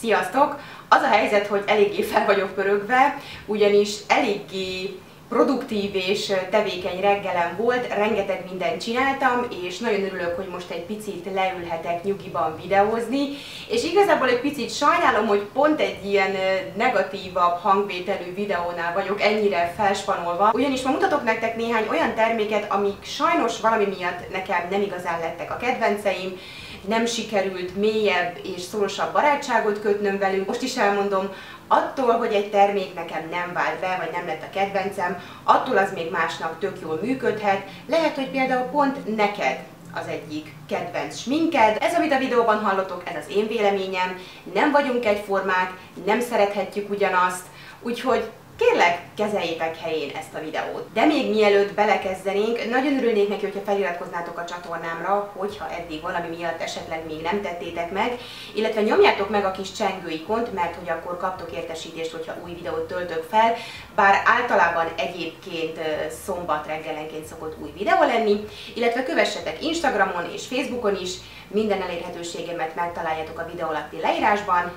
Sziasztok! Az a helyzet, hogy eléggé fel vagyok pörögve, ugyanis eléggé produktív és tevékeny reggelem volt, rengeteg mindent csináltam, és nagyon örülök, hogy most egy picit leülhetek nyugiban videózni, és igazából egy picit sajnálom, hogy pont egy ilyen negatívabb hangvételű videónál vagyok ennyire felspanolva, ugyanis ma mutatok nektek néhány olyan terméket, amik sajnos valami miatt nekem nem igazán lettek a kedvenceim, nem sikerült mélyebb és szorosabb barátságot kötnöm velük. Most is elmondom, attól, hogy egy termék nekem nem vált be, vagy nem lett a kedvencem, attól az még másnak tök jól működhet. Lehet, hogy például pont neked az egyik kedvenc sminked. Ez, amit a videóban hallotok, ez az én véleményem. Nem vagyunk egyformák, nem szerethetjük ugyanazt, úgyhogy kérlek, kezeljétek helyén ezt a videót. De még mielőtt belekezdenénk, nagyon örülnék neki, hogyha feliratkoznátok a csatornámra, hogyha eddig valami miatt esetleg még nem tettétek meg, illetve nyomjátok meg a kis csengőikont, mert hogy akkor kaptok értesítést, hogyha új videót töltök fel, bár általában egyébként szombat reggelenként szokott új videó lenni, illetve kövessetek Instagramon és Facebookon is, minden elérhetőségemet megtaláljátok a videó alatti leírásban,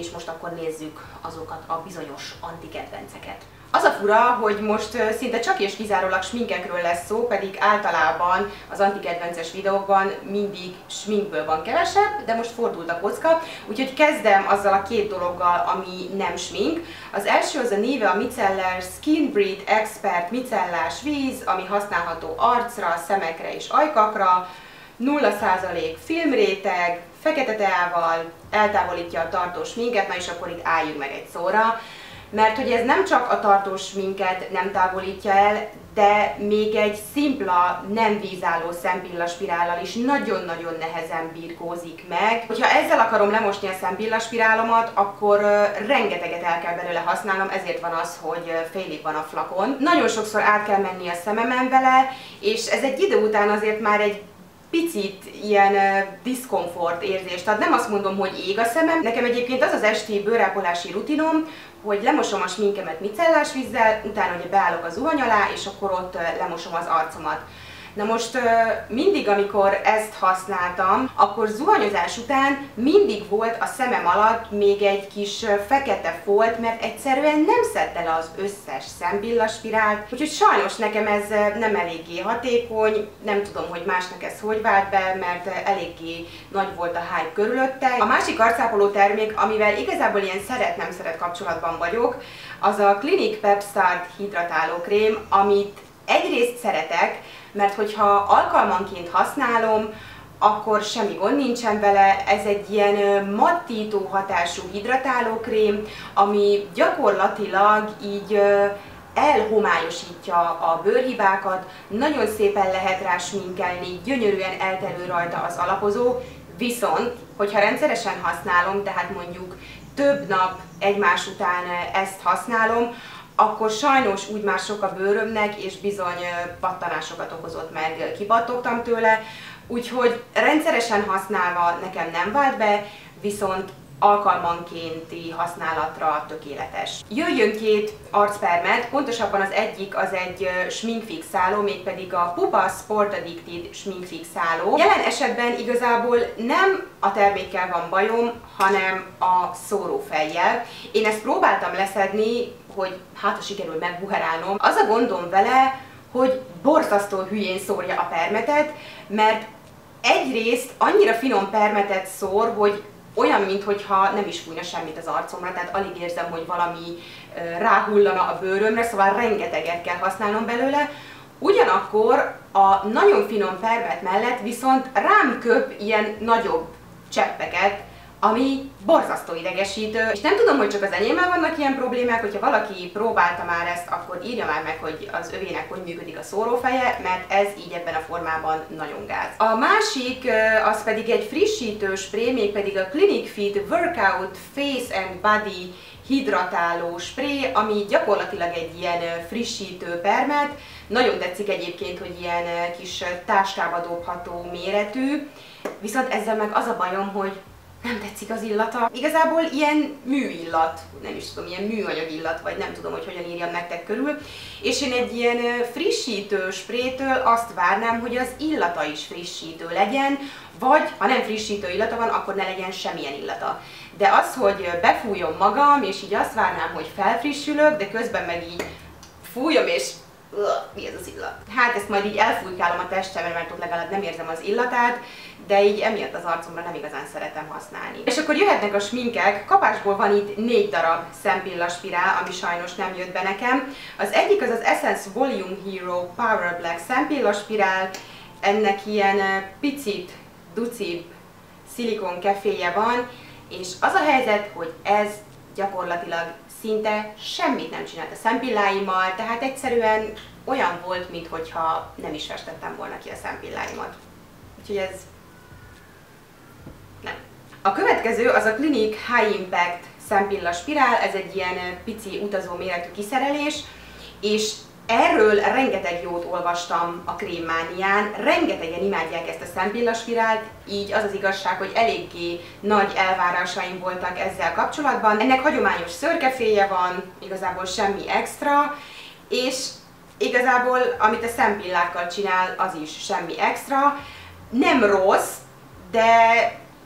és most akkor nézzük azokat a bizonyos antikedvenceket. Az a fura, hogy most szinte csak és kizárólag sminkekről lesz szó, pedig általában az antikedvences videókban mindig sminkből van kevesebb, de most fordult a kocka, úgyhogy kezdem azzal a két dologgal, ami nem smink. Az első az a Nivea Micellar Skin Breed Expert micellás víz, ami használható arcra, szemekre és ajkakra, 0% filmréteg, fekete teával eltávolítja a tartós sminket. Na és akkor itt álljunk meg egy szóra, mert hogy ez nem csak a tartós sminket nem távolítja el, de még egy szimpla, nem vízálló szempillaspirállal is nagyon-nagyon nehezen birkózik meg. Hogyha ezzel akarom lemosni a szempillaspirálomat, akkor rengeteget el kell belőle használnom, ezért van az, hogy félig van a flakon. Nagyon sokszor át kell menni a szememen vele, és ez egy idő után azért már egy picit ilyen diszkomfort érzést. Tehát nem azt mondom, hogy ég a szemem. Nekem egyébként az az esti bőrápolási rutinom, hogy lemosom a sminkemet micellás vízzel, utána ugye beállok a zuhany alá, és akkor ott lemosom az arcomat. Na most mindig, amikor ezt használtam, akkor zuhanyozás után mindig volt a szemem alatt még egy kis fekete folt, mert egyszerűen nem szedte le az összes szempillaspirált, úgyhogy sajnos nekem ez nem eléggé hatékony, nem tudom, hogy másnak ez hogy vált be, mert eléggé nagy volt a hype körülötte. A másik arcápoló termék, amivel igazából ilyen szeret-nem szeret kapcsolatban vagyok, az a Clinique Pepstart hidratáló krém, amit egyrészt szeretek, mert hogyha alkalmanként használom, akkor semmi gond nincsen vele. Ez egy ilyen mattító hatású hidratálókrém, ami gyakorlatilag így elhomályosítja a bőrhibákat, nagyon szépen lehet rá sminkelni, gyönyörűen elterül rajta az alapozó, viszont, hogyha rendszeresen használom, tehát mondjuk több nap egymás után ezt használom, akkor sajnos úgy már sok a bőrömnek, és bizony pattanásokat okozott, meg kipattogtam tőle, úgyhogy rendszeresen használva nekem nem vált be, viszont alkalmankénti használatra tökéletes. Jöjjön két arcpermet, pontosabban az egyik az egy sminkfixáló, mégpedig a Pupa Sport Addicted sminkfixáló. Jelen esetben igazából nem a termékkel van bajom, hanem a szórófejjel. Én ezt próbáltam leszedni, hogy hát ha sikerül megbuherálnom. Az a gondom vele, hogy borzasztó hülyén szórja a permetet, mert egyrészt annyira finom permetet szór, hogy olyan, mintha nem is fújna semmit az arcomra, tehát alig érzem, hogy valami ráhullana a bőrömre, szóval rengeteget kell használnom belőle. Ugyanakkor a nagyon finom permet mellett viszont rám köp ilyen nagyobb cseppeket, ami borzasztó idegesítő, és nem tudom, hogy csak az enyémmel vannak ilyen problémák, hogyha valaki próbálta már ezt, akkor írja már meg, hogy az övének hogy működik a szórófeje, mert ez így ebben a formában nagyon gáz. A másik, az pedig egy frissítő spré, mégpedig a Clinique Fit Workout Face and Body hidratáló spré, ami gyakorlatilag egy ilyen frissítő permet, nagyon tetszik egyébként, hogy ilyen kis táskába dobható méretű, viszont ezzel meg az a bajom, hogy nem tetszik az illata. Igazából ilyen műillat, nem is tudom, ilyen műanyag illat, vagy nem tudom, hogy hogyan írjam nektek körül. És én egy ilyen frissítő sprétől azt várnám, hogy az illata is frissítő legyen, vagy ha nem frissítő illata van, akkor ne legyen semmilyen illata. de az, hogy befújom magam, és így azt várnám, hogy felfrissülök, de közben meg így fújom, és mi ez az illat? Hát ezt majd így elfújkálom a testemre, mert ott legalább nem érzem az illatát, de így emiatt az arcomra nem igazán szeretem használni. És akkor jöhetnek a sminkek, kapásból van itt 4 darab szempillaspirál, ami sajnos nem jött be nekem. Az egyik az az Essence Volume Hero Power Black szempillaspirál, ennek ilyen picit ducibb szilikon keféje van, és az a helyzet, hogy ez gyakorlatilag szinte semmit nem csinált a szempilláimmal, tehát egyszerűen olyan volt, mintha nem is festettem volna ki a szempilláimat. Úgyhogy ez nem. A következő az a Clinique High Impact szempillaspirál, ez egy ilyen pici utazó méretű kiszerelés, és erről rengeteg jót olvastam a Krémmánián, rengetegen imádják ezt a szempillaspirált, így az az igazság, hogy eléggé nagy elvárásaim voltak ezzel kapcsolatban. Ennek hagyományos szőrkeféje van, igazából semmi extra, és igazából amit a szempillákkal csinál, az is semmi extra. Nem rossz, de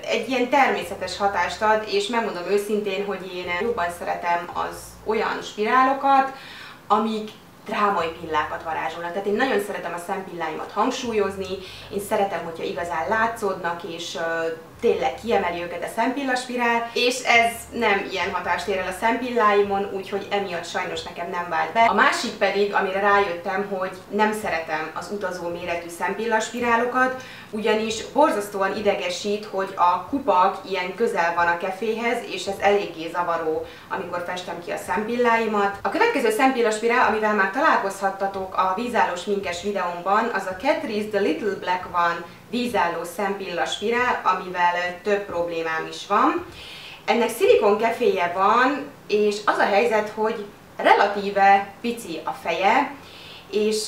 egy ilyen természetes hatást ad, és megmondom őszintén, hogy én jobban szeretem az olyan spirálokat, amik drámai pillákat varázsolnak. Tehát én nagyon szeretem a szempilláimat hangsúlyozni, én szeretem, hogyha igazán látszódnak, és tényleg kiemeli őket a szempillaspirál, és ez nem ilyen hatást ér el a szempilláimon, úgyhogy emiatt sajnos nekem nem vált be. A másik pedig, amire rájöttem, hogy nem szeretem az utazó méretű szempillaspirálokat, ugyanis borzasztóan idegesít, hogy a kupak ilyen közel van a keféhez, és ez eléggé zavaró, amikor festem ki a szempilláimat. A következő szempillaspirál, amivel már találkozhattatok a vízállós minkes videómban, az a Catrice The Little Black One vízálló szempillaspirál, amivel több problémám is van. Ennek szilikon keféje van, és az a helyzet, hogy relatíve pici a feje, és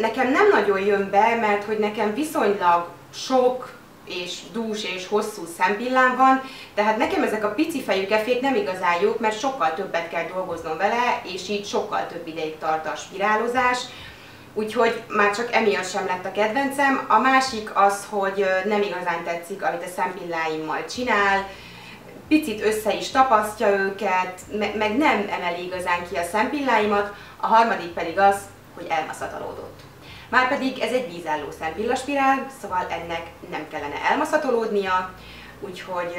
nekem nem nagyon jön be, mert hogy nekem viszonylag sok és dús és hosszú szempillám van, tehát nekem ezek a pici fejű kefék nem igazán jók, mert sokkal többet kell dolgoznom vele, és így sokkal több ideig tart a spirálozás, úgyhogy már csak emiatt sem lett a kedvencem. A másik az, hogy nem igazán tetszik, amit a szempilláimmal csinál, picit össze is tapasztja őket, meg nem emeli igazán ki a szempilláimat, a harmadik pedig az, hogy elmaszatolódott. Márpedig ez egy vízálló szempillaspirál, szóval ennek nem kellene elmaszatolódnia, úgyhogy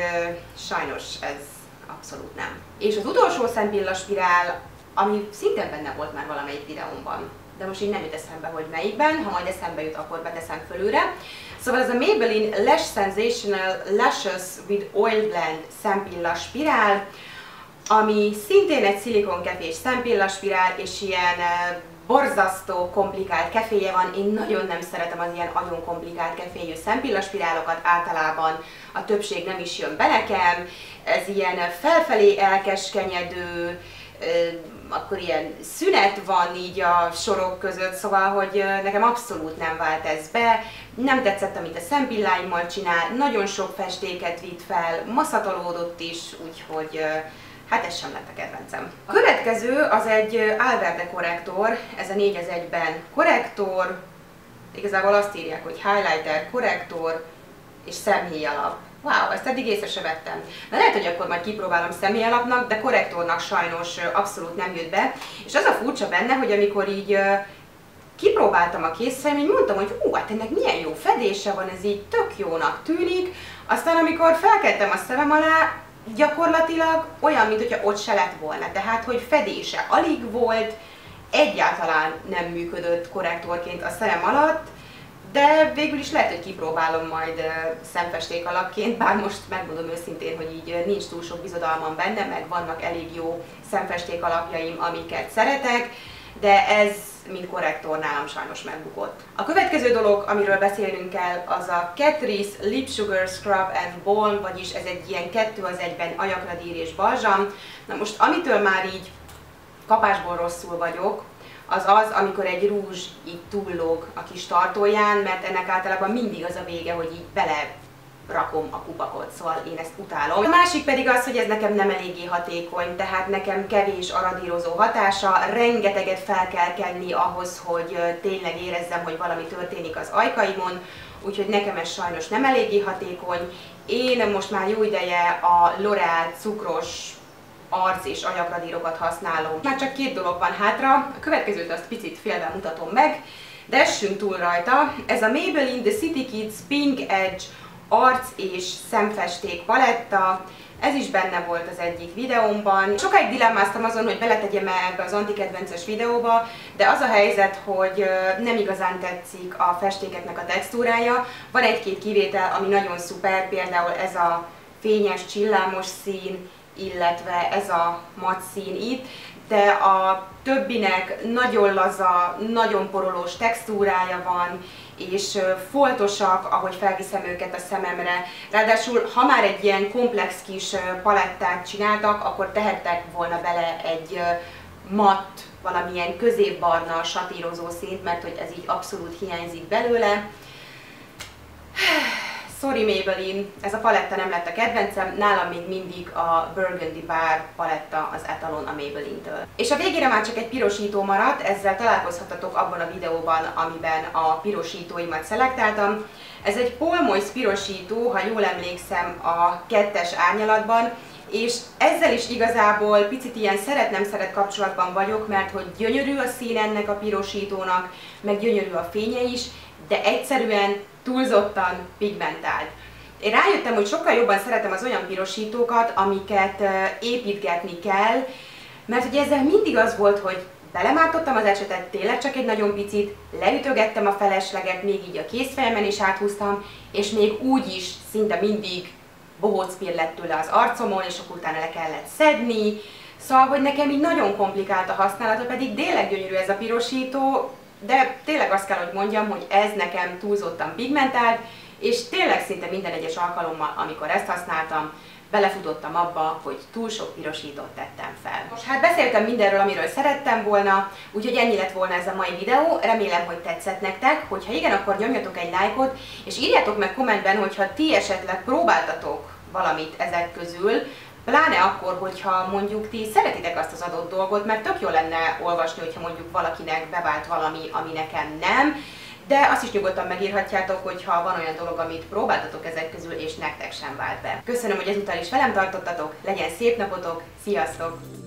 sajnos ez abszolút nem. És az utolsó szempillaspirál, ami szintén benne volt már valamelyik videómban, de most így nem jut eszembe, hogy melyikben, ha majd eszembe jut, akkor beteszem fölülre. Szóval ez a Maybelline Lash Sensational Luscious with Oil Blend szempillaspirál, ami szintén egy szilikonkefés szempillaspirál, és ilyen borzasztó komplikált keféje van. Én nagyon nem szeretem az ilyen nagyon komplikált keféjű szempillaspirálokat, általában a többség nem is jön be nekem, ez ilyen felfelé elkeskenyedő, akkor ilyen szünet van így a sorok között, szóval, hogy nekem abszolút nem vált ez be, nem tetszett, amit a szempilláimmal csinál, nagyon sok festéket vitt fel, maszatolódott is, úgyhogy hát ez sem lett a kedvencem. A következő az egy Alverde korrektor, ez a 4-1-ben korrektor, igazából azt írják, hogy highlighter, korrektor és szemhéj alap. Wow, ezt eddig észre se vettem. Na, lehet, hogy akkor majd kipróbálom szemhéj alapnak, de korrektornak sajnos abszolút nem jött be. És az a furcsa benne, hogy amikor így kipróbáltam a készfejem, így mondtam, hogy hú, hát ennek milyen jó fedése van, ez így tök jónak tűnik. Aztán amikor felkeltem a szemem alá, gyakorlatilag olyan, mintha ott se lett volna. Tehát, hogy fedése alig volt, egyáltalán nem működött korrektorként a szemem alatt, de végül is lehet, hogy kipróbálom majd szemfesték alapként, bár most megmondom őszintén, hogy így nincs túl sok bizodalmam benne, meg vannak elég jó szemfesték alapjaim, amiket szeretek, de ez, mint korrektor, nálam sajnos megbukott. A következő dolog, amiről beszélnünk kell, az a Catrice Lip Sugar Scrub and Balm, vagyis ez egy ilyen 2-1-ben ajakradír és balzsam. Na most, amitől már így kapásból rosszul vagyok, az az, amikor egy rúzs így túllóg a kis tartóján, mert ennek általában mindig az a vége, hogy így belerakom a kupakot, szóval én ezt utálom. A másik pedig az, hogy ez nekem nem eléggé hatékony, tehát nekem kevés a radírozó hatása, rengeteget fel kell kenni ahhoz, hogy tényleg érezzem, hogy valami történik az ajkaimon, úgyhogy nekem ez sajnos nem eléggé hatékony, Én most már jó ideje a L'Oréal cukros arc és agyagradírokat használom. Már csak két dolog van hátra, a következőt azt picit félve mutatom meg, de essünk túl rajta. Ez a Maybelline The City Kids Pink Edge arc és szemfesték paletta. Ez is benne volt az egyik videómban. Sokáig dilemmáztam azon, hogy beletegyem-e ebbe az antikedvences videóba, de az a helyzet, hogy nem igazán tetszik a festékeknek a textúrája. Van egy-két kivétel, ami nagyon szuper, például ez a fényes, csillámos szín, illetve ez a mat szín itt, de a többinek nagyon laza, nagyon porolós textúrája van, és foltosak, ahogy felviszem őket a szememre. Ráadásul, ha már egy ilyen komplex kis palettát csináltak, akkor tehettek volna bele egy matt, valamilyen középbarna satírozó szint, mert hogy ez így abszolút hiányzik belőle. Sorry Maybelline, ez a paletta nem lett a kedvencem, nálam még mindig a Burgundy Bar paletta az etalon a Maybelline-től. És a végére már csak egy pirosító maradt, ezzel találkozhatatok abban a videóban, amiben a pirosítóimat szelektáltam. Ez egy Paul Moise pirosító, ha jól emlékszem, a 2-es árnyalatban, és ezzel is igazából picit ilyen szeret-nem-szeret kapcsolatban vagyok, mert hogy gyönyörű a szín ennek a pirosítónak, meg gyönyörű a fénye is, de egyszerűen túlzottan pigmentált. Én rájöttem, hogy sokkal jobban szeretem az olyan pirosítókat, amiket építgetni kell, mert ugye ezzel mindig az volt, hogy belemártottam az ecsetet, tényleg csak egy nagyon picit, leütögettem a felesleget, még így a kézfejemen is áthúztam, és még úgy is szinte mindig bohócpír lett tőle az arcomon, és akkor utána le kellett szedni. Szóval, hogy nekem így nagyon komplikált a használata, pedig tényleg gyönyörű ez a pirosító, de tényleg azt kell, hogy mondjam, hogy ez nekem túlzottan pigmentált, és tényleg szinte minden egyes alkalommal, amikor ezt használtam, belefutottam abba, hogy túl sok pirosítót tettem fel. Most hát beszéltem mindenről, amiről szerettem volna, úgyhogy ennyi lett volna ez a mai videó, remélem, hogy tetszett nektek, hogyha igen, akkor nyomjatok egy lájkot, és írjátok meg kommentben, hogyha ti esetleg próbáltatok valamit ezek közül, pláne akkor, hogyha mondjuk ti szeretitek azt az adott dolgot, mert tök jó lenne olvasni, hogyha mondjuk valakinek bevált valami, ami nekem nem, de azt is nyugodtan megírhatjátok, hogyha van olyan dolog, amit próbáltatok ezek közül, és nektek sem vált be. Köszönöm, hogy ezúttal is velem tartottatok, legyen szép napotok, sziasztok!